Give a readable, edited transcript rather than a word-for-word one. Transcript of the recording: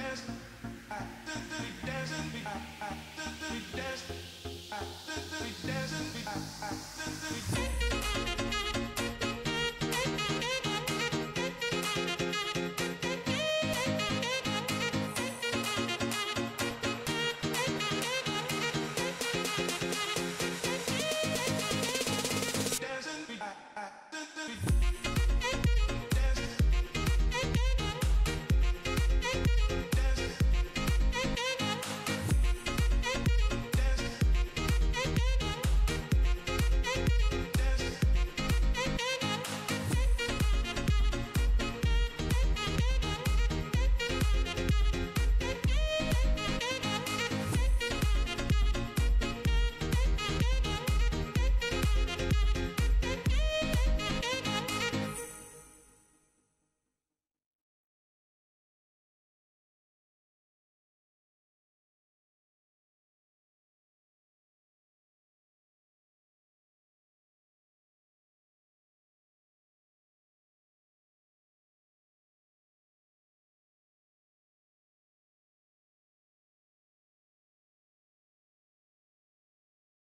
dancing, we dancing, we dancing.